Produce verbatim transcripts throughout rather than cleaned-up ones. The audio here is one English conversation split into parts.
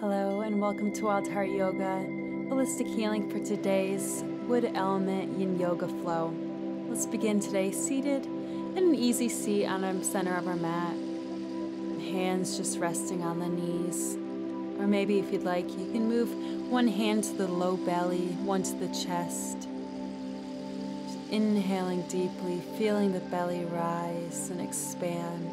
Hello and welcome to Wild Heart Yoga, holistic healing for today's Wood Element Yin Yoga Flow. Let's begin today seated in an easy seat on the center of our mat. Hands just resting on the knees. Or maybe if you'd like, you can move one hand to the low belly, one to the chest. Just inhaling deeply, feeling the belly rise and expand.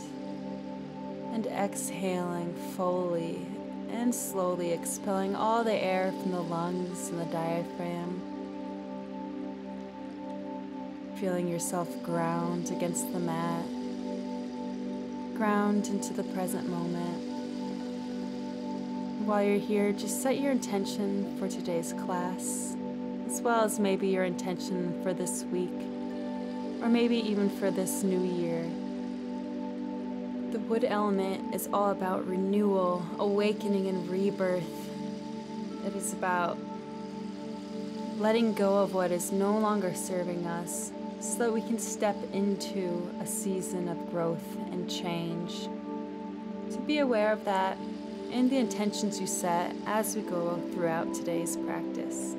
And exhaling fully and slowly, expelling all the air from the lungs and the diaphragm. Feeling yourself ground against the mat. Ground into the present moment. While you're here, just set your intention for today's class, as well as maybe your intention for this week, or maybe even for this new year. The wood element is all about renewal, awakening, and rebirth. It is about letting go of what is no longer serving us, so that we can step into a season of growth and change. So be aware of that and the intentions you set as we go throughout today's practice.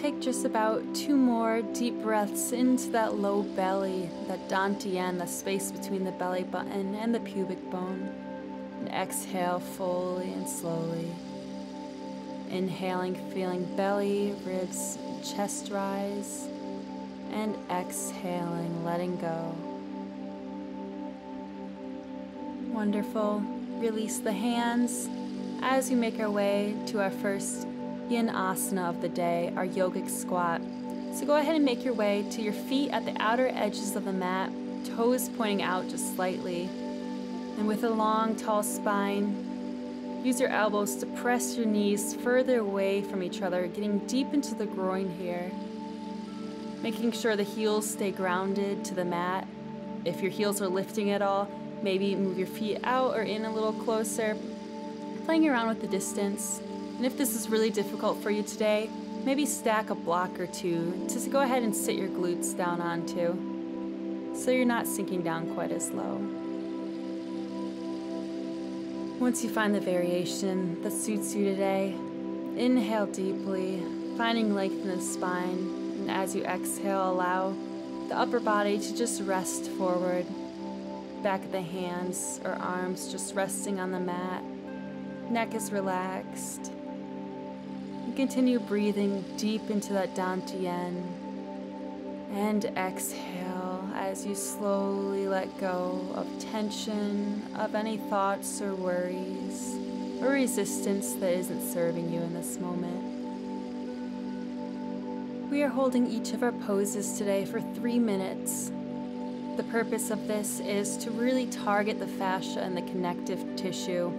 Take just about two more deep breaths into that low belly, that dantian, the space between the belly button and the pubic bone. And exhale fully and slowly. Inhaling, feeling belly, ribs, chest rise. And exhaling, letting go. Wonderful. Release the hands as you make our way to our first yin asana of the day, our yogic squat. So go ahead and make your way to your feet at the outer edges of the mat, toes pointing out just slightly. And with a long, tall spine, use your elbows to press your knees further away from each other, getting deep into the groin here, making sure the heels stay grounded to the mat. If your heels are lifting at all, maybe move your feet out or in a little closer, playing around with the distance. And if this is really difficult for you today, maybe stack a block or two to go ahead and sit your glutes down onto, so you're not sinking down quite as low. Once you find the variation that suits you today, inhale deeply, finding length in the spine, and as you exhale, allow the upper body to just rest forward, back of the hands or arms just resting on the mat, neck is relaxed. Continue breathing deep into that dantian and exhale as you slowly let go of tension, of any thoughts or worries or resistance that isn't serving you in this moment. We are holding each of our poses today for three minutes. The purpose of this is to really target the fascia and the connective tissue,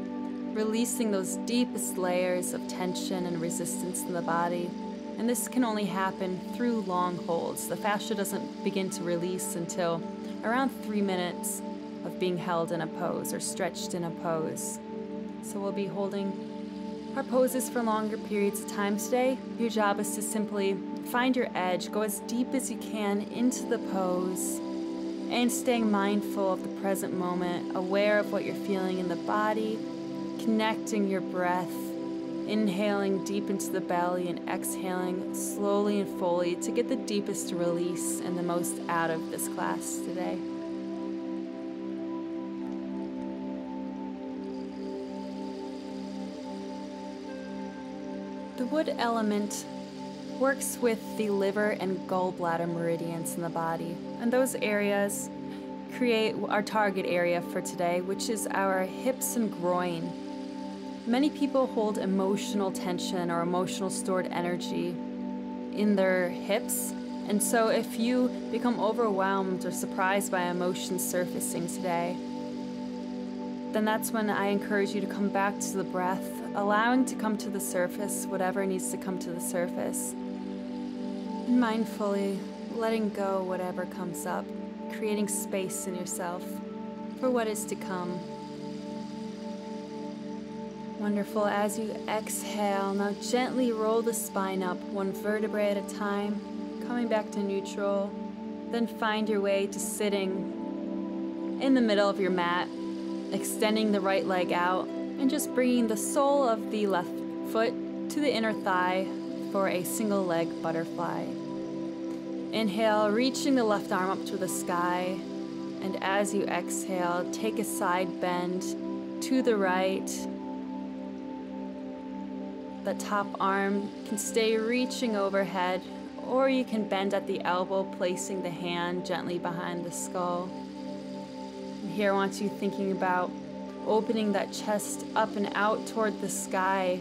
releasing those deepest layers of tension and resistance in the body. And this can only happen through long holds. The fascia doesn't begin to release until around three minutes of being held in a pose or stretched in a pose. So we'll be holding our poses for longer periods of time today. Your job is to simply find your edge, go as deep as you can into the pose, and staying mindful of the present moment, aware of what you're feeling in the body, connecting your breath, inhaling deep into the belly and exhaling slowly and fully to get the deepest release and the most out of this class today. The wood element works with the liver and gallbladder meridians in the body, and those areas create our target area for today, which is our hips and groin. Many people hold emotional tension or emotional stored energy in their hips, and so if you become overwhelmed or surprised by emotions surfacing today, then that's when I encourage you to come back to the breath, allowing to come to the surface whatever needs to come to the surface, and mindfully letting go whatever comes up, creating space in yourself for what is to come. Wonderful. As you exhale, now gently roll the spine up one vertebrae at a time, coming back to neutral. Then find your way to sitting in the middle of your mat, extending the right leg out and just bringing the sole of the left foot to the inner thigh for a single leg butterfly. Inhale, reaching the left arm up to the sky, and as you exhale, take a side bend to the right. The top arm can stay reaching overhead, or you can bend at the elbow, placing the hand gently behind the skull. And here I want you thinking about opening that chest up and out toward the sky,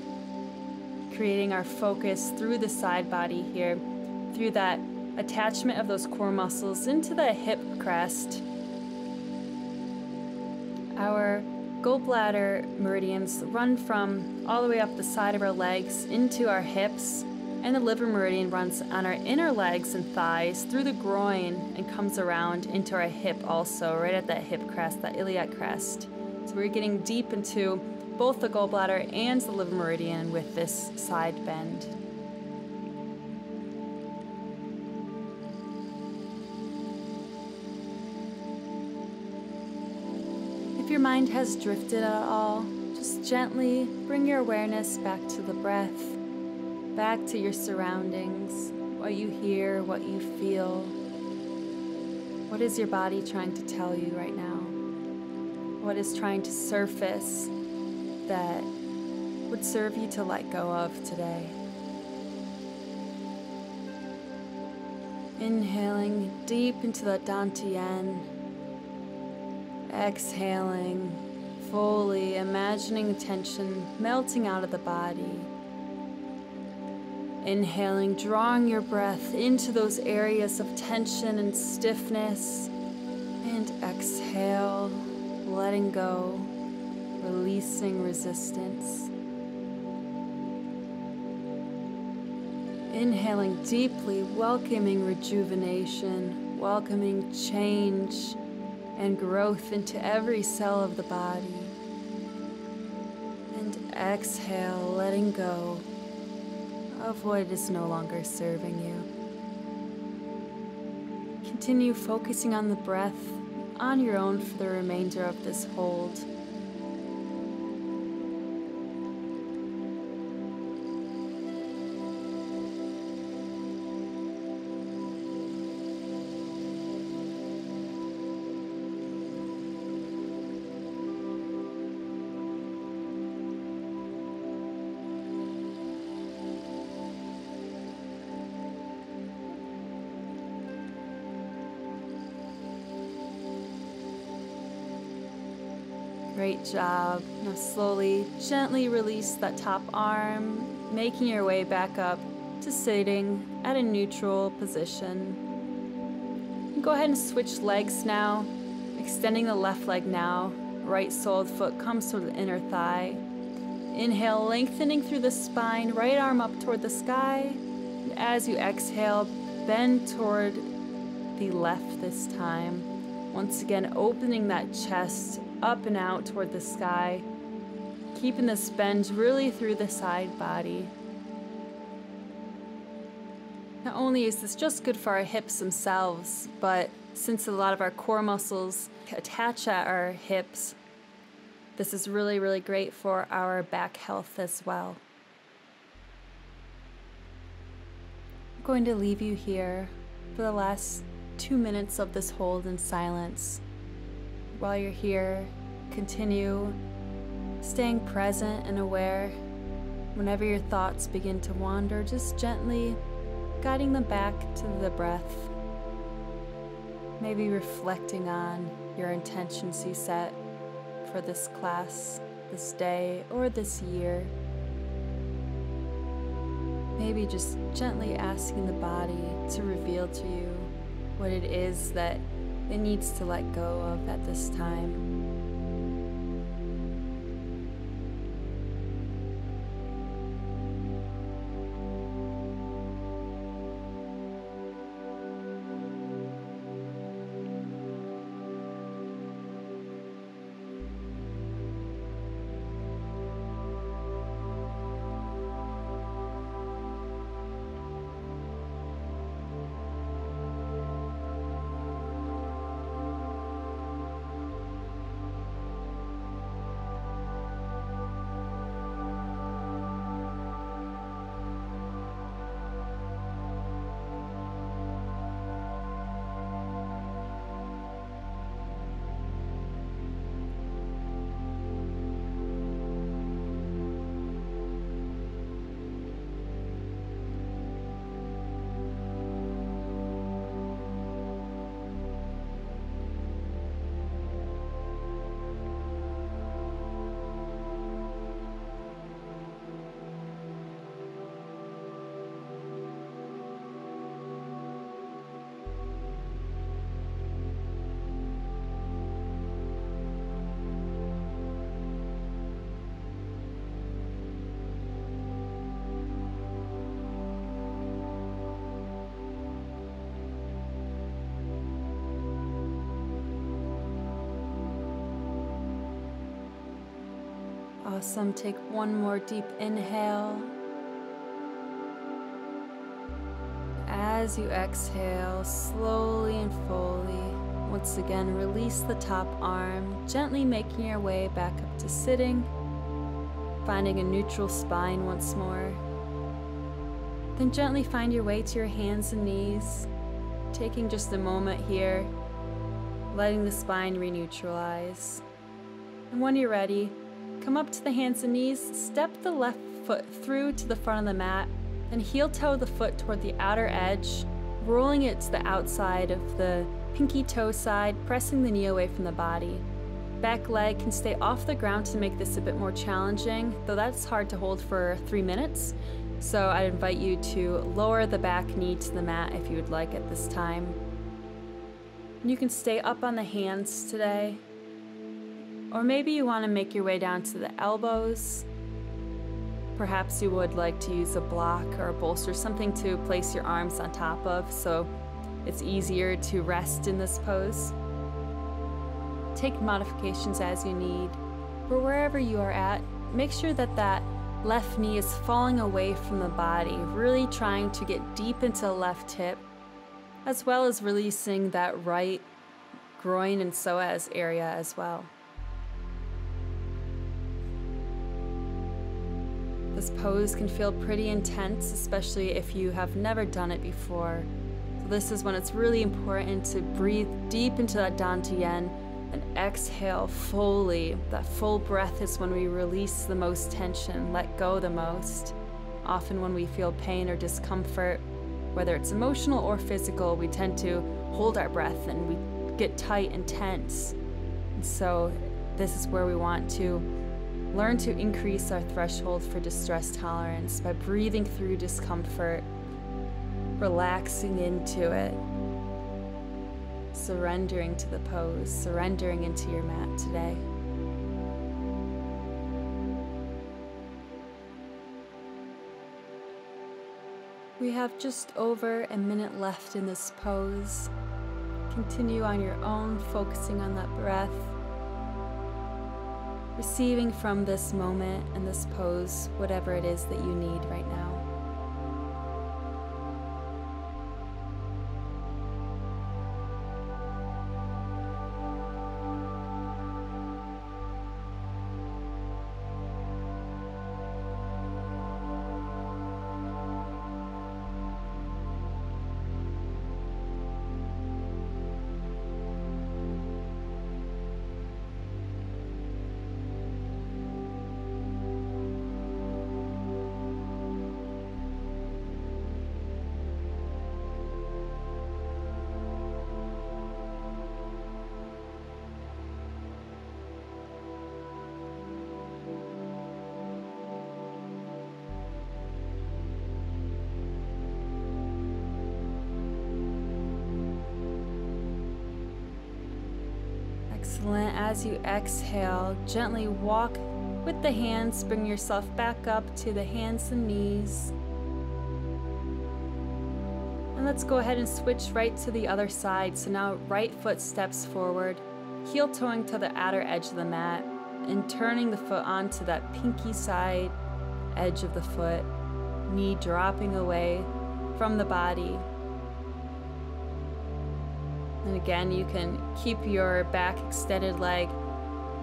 creating our focus through the side body here, through that attachment of those core muscles into the hip crest. Our gallbladder meridians run from all the way up the side of our legs into our hips, and the liver meridian runs on our inner legs and thighs through the groin and comes around into our hip also, right at that hip crest, that iliac crest. So we're getting deep into both the gallbladder and the liver meridian with this side bend. If your mind has drifted at all, just gently bring your awareness back to the breath, back to your surroundings, what you hear, what you feel. What is your body trying to tell you right now? What is trying to surface that would serve you to let go of today? Inhaling deep into the dantian, exhaling, fully imagining tension melting out of the body. Inhaling, drawing your breath into those areas of tension and stiffness, and exhale, letting go, releasing resistance. Inhaling deeply, welcoming rejuvenation, welcoming change and growth into every cell of the body. And exhale, letting go of what is no longer serving you. Continue focusing on the breath on your own for the remainder of this hold. Great job. Now slowly, gently release that top arm, making your way back up to sitting at a neutral position. Go ahead and switch legs now, extending the left leg now. Right sole of the foot comes toward the inner thigh. Inhale, lengthening through the spine, right arm up toward the sky. And as you exhale, bend toward the left this time. Once again, opening that chest up and out toward the sky, keeping this bend really through the side body. Not only is this just good for our hips themselves, but since a lot of our core muscles attach at our hips, this is really, really great for our back health as well. I'm going to leave you here for the last two minutes of this hold in silence. While you're here, continue staying present and aware. Whenever your thoughts begin to wander, just gently guiding them back to the breath. Maybe reflecting on your intentions you set for this class, this day, or this year. Maybe just gently asking the body to reveal to you what it is that it needs to let go of at this time. Awesome. Take one more deep inhale. As you exhale, slowly and fully, once again, release the top arm, gently making your way back up to sitting, finding a neutral spine once more. Then gently find your way to your hands and knees, taking just a moment here, letting the spine re-neutralize. And when you're ready, come up to the hands and knees, step the left foot through to the front of the mat, then heel toe the foot toward the outer edge, rolling it to the outside of the pinky toe side, pressing the knee away from the body. Back leg can stay off the ground to make this a bit more challenging, though that's hard to hold for three minutes. So I invite you to lower the back knee to the mat if you would like at this time. You can stay up on the hands today, or maybe you want to make your way down to the elbows. Perhaps you would like to use a block or a bolster, something to place your arms on top of so it's easier to rest in this pose. Take modifications as you need, but wherever you are at, make sure that that left knee is falling away from the body, really trying to get deep into the left hip, as well as releasing that right groin and psoas area as well. This pose can feel pretty intense, especially if you have never done it before. So this is when it's really important to breathe deep into that dantian and exhale fully. That full breath is when we release the most tension, let go the most. Often when we feel pain or discomfort, whether it's emotional or physical, we tend to hold our breath and we get tight and tense. And so this is where we want to learn to increase our threshold for distress tolerance by breathing through discomfort, relaxing into it, surrendering to the pose, surrendering into your mat today. We have just over a minute left in this pose. Continue on your own, focusing on that breath, receiving from this moment and this pose whatever it is that you need right now. Excellent. As you exhale, gently walk with the hands, bring yourself back up to the hands and knees. And let's go ahead and switch right to the other side. So now right foot steps forward, heel toeing to the outer edge of the mat and turning the foot onto that pinky side edge of the foot, knee dropping away from the body. And again, you can keep your back extended leg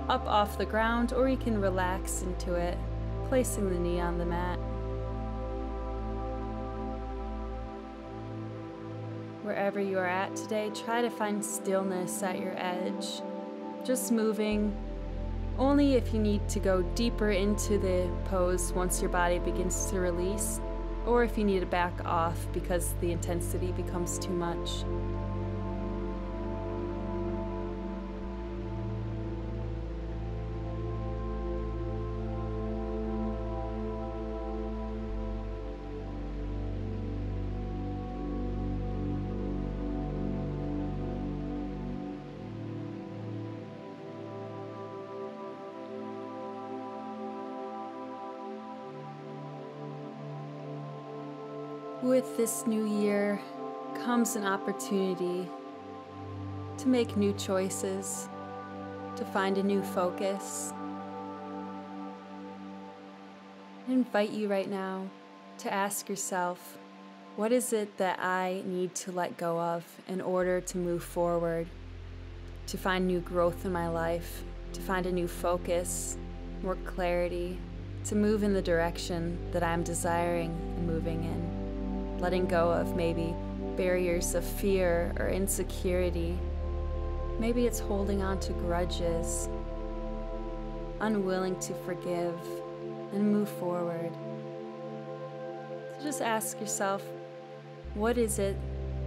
up off the ground, or you can relax into it, placing the knee on the mat. Wherever you are at today, try to find stillness at your edge. Just moving only if you need to go deeper into the pose once your body begins to release, or if you need to back off because the intensity becomes too much. With this new year comes an opportunity to make new choices, to find a new focus. I invite you right now to ask yourself, what is it that I need to let go of in order to move forward, to find new growth in my life, to find a new focus, more clarity, to move in the direction that I'm desiring and moving in, letting go of maybe barriers of fear or insecurity. Maybe it's holding on to grudges, unwilling to forgive and move forward. So just ask yourself, what is it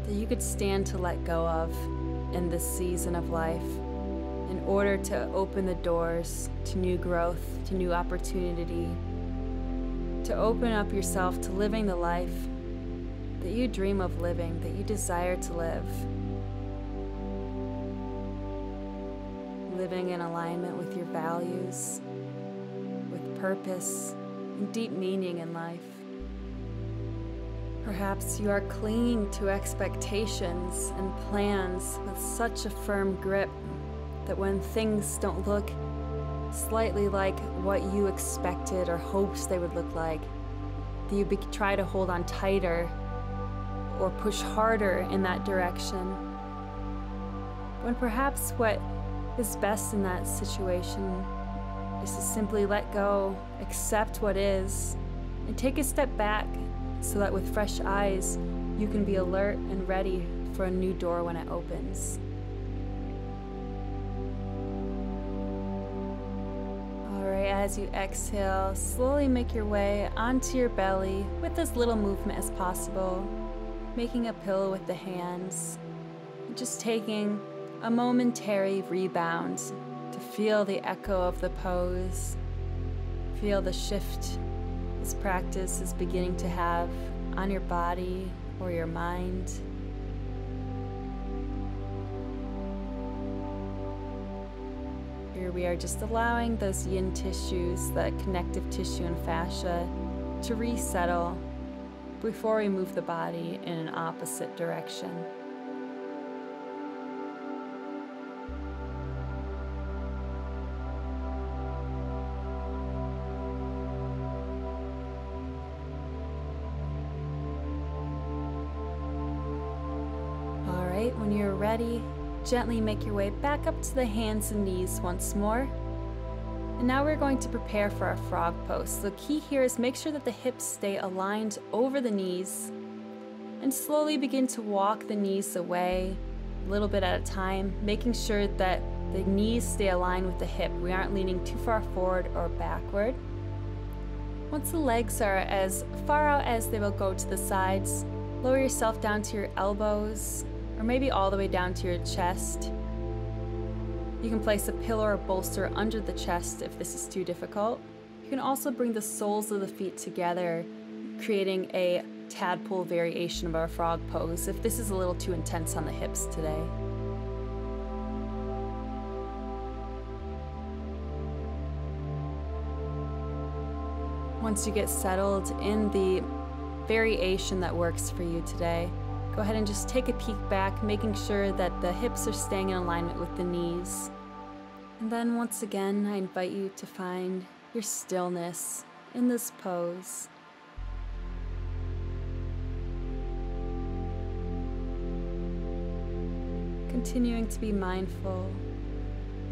that you could stand to let go of in this season of life in order to open the doors to new growth, to new opportunity, to open up yourself to living the life that you dream of living, that you desire to live. Living in alignment with your values, with purpose and deep meaning in life. Perhaps you are clinging to expectations and plans with such a firm grip that when things don't look slightly like what you expected or hoped they would look like, that you try to hold on tighter or push harder in that direction. When perhaps what is best in that situation is to simply let go, accept what is, and take a step back, so that with fresh eyes, you can be alert and ready for a new door when it opens. All right, as you exhale, slowly make your way onto your belly with as little movement as possible, making a pillow with the hands, and just taking a momentary rebound to feel the echo of the pose, feel the shift this practice is beginning to have on your body or your mind. Here we are just allowing those yin tissues, the connective tissue and fascia, to resettle before we move the body in an opposite direction. When you're ready, gently make your way back up to the hands and knees once more. And now we're going to prepare for our frog pose. The key here is make sure that the hips stay aligned over the knees and slowly begin to walk the knees away a little bit at a time, making sure that the knees stay aligned with the hip. We aren't leaning too far forward or backward. Once the legs are as far out as they will go to the sides, lower yourself down to your elbows, or maybe all the way down to your chest. You can place a pillow or bolster under the chest if this is too difficult. You can also bring the soles of the feet together, creating a tadpole variation of our frog pose if this is a little too intense on the hips today. Once you get settled in the variation that works for you today, go ahead and just take a peek back, making sure that the hips are staying in alignment with the knees. And then once again, I invite you to find your stillness in this pose. Continuing to be mindful,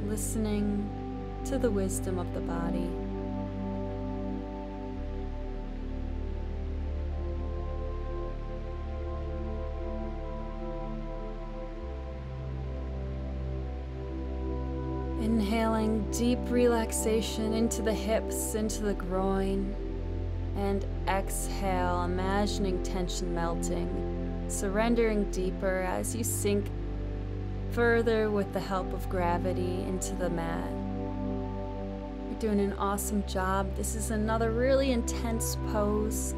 listening to the wisdom of the body. Inhaling deep relaxation into the hips, into the groin, and exhale, imagining tension melting, surrendering deeper as you sink further with the help of gravity into the mat. You're doing an awesome job. This is another really intense pose,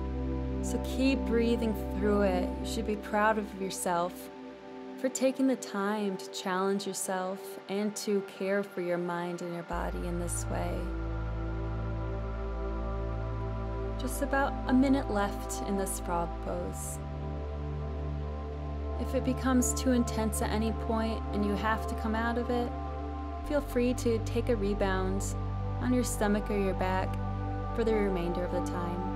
so keep breathing through it. You should be proud of yourself for taking the time to challenge yourself and to care for your mind and your body in this way. Just about a minute left in this frog pose. If it becomes too intense at any point and you have to come out of it, feel free to take a rebound on your stomach or your back for the remainder of the time.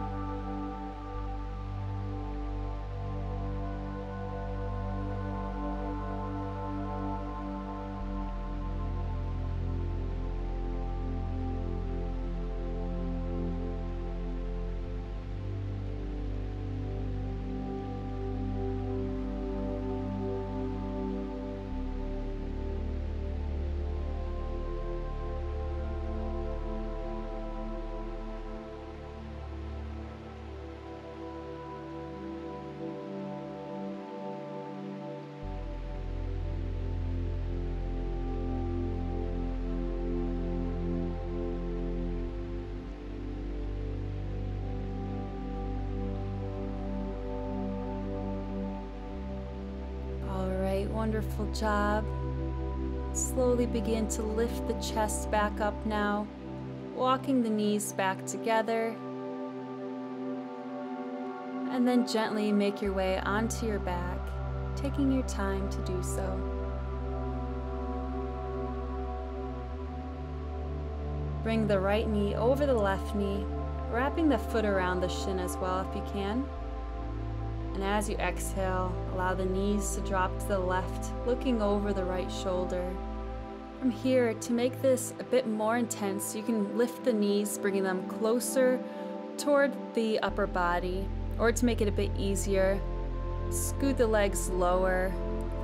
Wonderful job. Slowly begin to lift the chest back up now, walking the knees back together, and then gently make your way onto your back, taking your time to do so. Bring the right knee over the left knee, wrapping the foot around the shin as well if you can. And as you exhale, allow the knees to drop to the left, looking over the right shoulder. From here, to make this a bit more intense, you can lift the knees, bringing them closer toward the upper body, or to make it a bit easier, scoot the legs lower,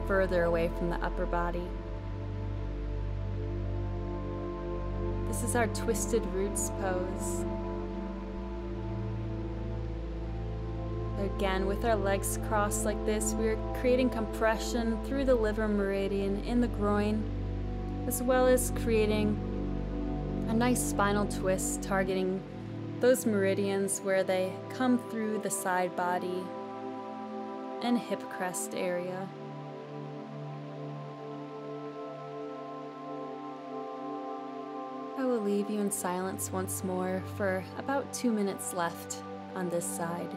further away from the upper body. This is our twisted roots pose. Again, with our legs crossed like this, we're creating compression through the liver meridian in the groin, as well as creating a nice spinal twist, targeting those meridians where they come through the side body and hip crest area. I will leave you in silence once more for about two minutes left on this side.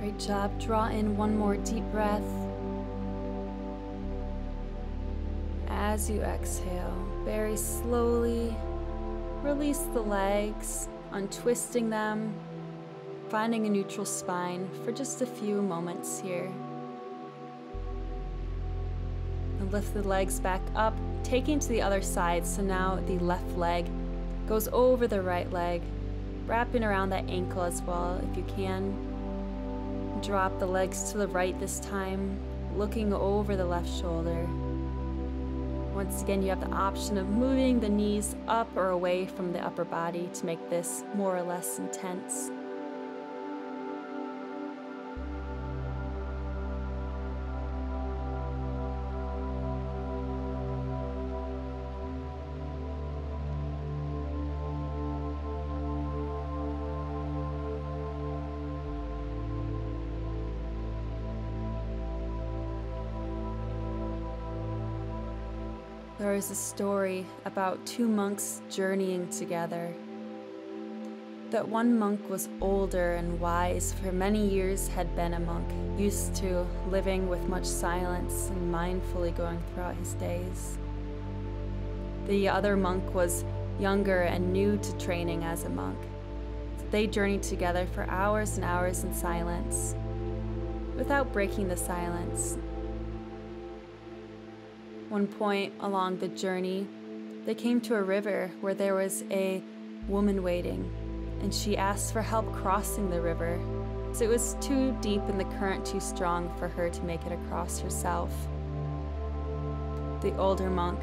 Great job. Draw in one more deep breath. As you exhale, very slowly release the legs, untwisting them, finding a neutral spine for just a few moments here. And lift the legs back up, taking to the other side. So now the left leg goes over the right leg, wrapping around that ankle as well if you can. Drop the legs to the right this time, looking over the left shoulder. Once again, you have the option of moving the knees up or away from the upper body to make this more or less intense. There is a story about two monks journeying together. That one monk was older and wise, for many years had been a monk, used to living with much silence and mindfully going throughout his days. The other monk was younger and new to training as a monk. So they journeyed together for hours and hours in silence, without breaking the silence. One point along the journey, they came to a river where there was a woman waiting, and she asked for help crossing the river, so it was too deep and the current too strong for her to make it across herself. The older monk,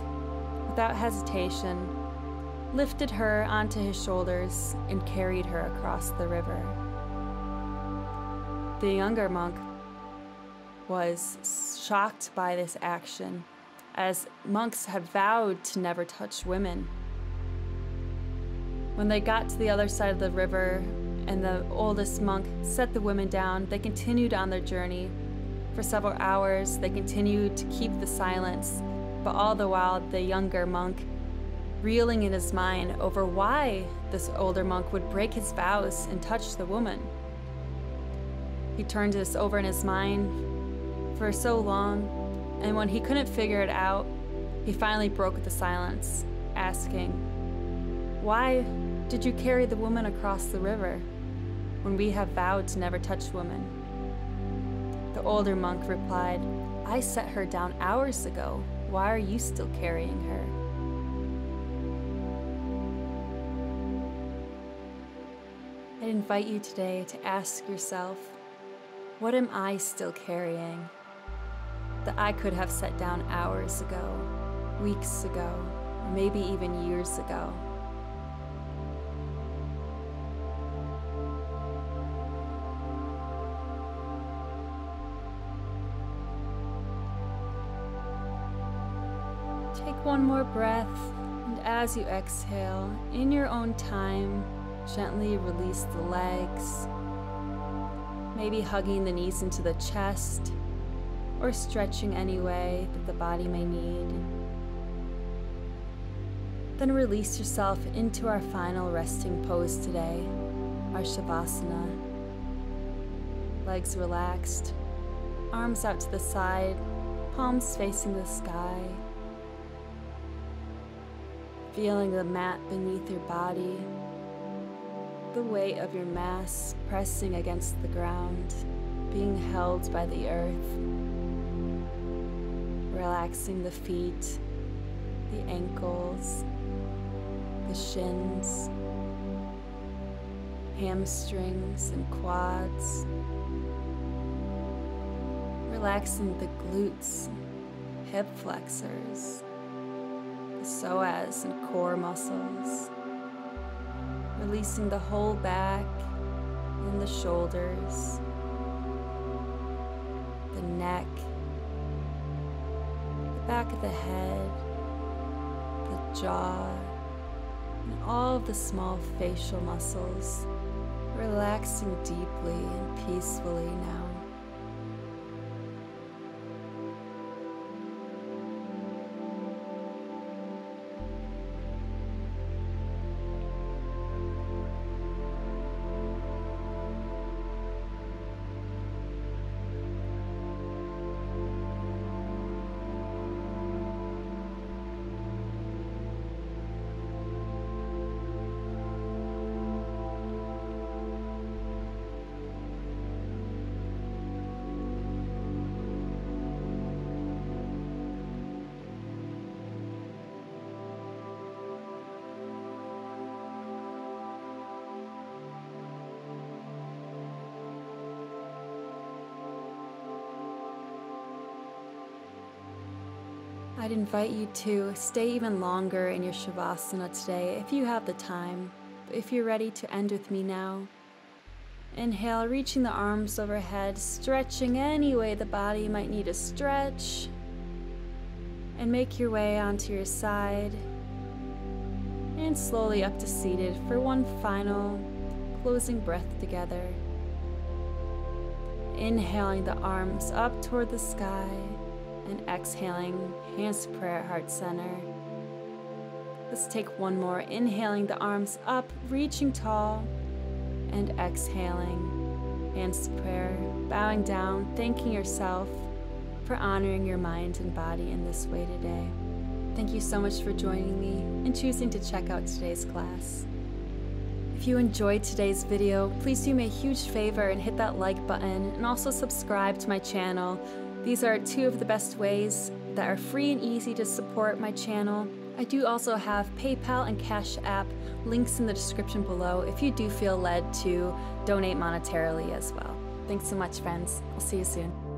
without hesitation, lifted her onto his shoulders and carried her across the river. The younger monk was shocked by this action, as monks had vowed to never touch women. When they got to the other side of the river and the oldest monk set the women down, they continued on their journey. For several hours, they continued to keep the silence, but all the while the younger monk, reeling in his mind over why this older monk would break his vows and touch the woman. He turned this over in his mind for so long, and when he couldn't figure it out, he finally broke the silence, asking, "Why did you carry the woman across the river when we have vowed to never touch women?" The older monk replied, "I set her down hours ago. Why are you still carrying her?" I invite you today to ask yourself, what am I still carrying that I could have set down hours ago, weeks ago, maybe even years ago? Take one more breath, and as you exhale, in your own time, gently release the legs, maybe hugging the knees into the chest, or stretching any way that the body may need. Then release yourself into our final resting pose today, our Shavasana. Legs relaxed, arms out to the side, palms facing the sky. Feeling the mat beneath your body, the weight of your mass pressing against the ground, being held by the earth, relaxing the feet, the ankles, the shins, hamstrings and quads, relaxing the glutes, hip flexors, the psoas and core muscles, releasing the whole back and the shoulders, the neck, the back of the head, the jaw, and all of the small facial muscles, relaxing deeply and peacefully now. I'd invite you to stay even longer in your Shavasana today if you have the time. If you're ready to end with me now, inhale, reaching the arms overhead, stretching any way the body might need a stretch, and make your way onto your side and slowly up to seated for one final closing breath together. Inhaling the arms up toward the sky, and exhaling, hands to prayer, heart center. Let's take one more, inhaling the arms up, reaching tall, and exhaling, hands to prayer, bowing down, thanking yourself for honoring your mind and body in this way today. Thank you so much for joining me and choosing to check out today's class. If you enjoyed today's video, please do me a huge favor and hit that like button, and also subscribe to my channel. These are two of the best ways that are free and easy to support my channel. I do also have PayPal and Cash App links in the description below if you do feel led to donate monetarily as well. Thanks so much, friends. I'll see you soon.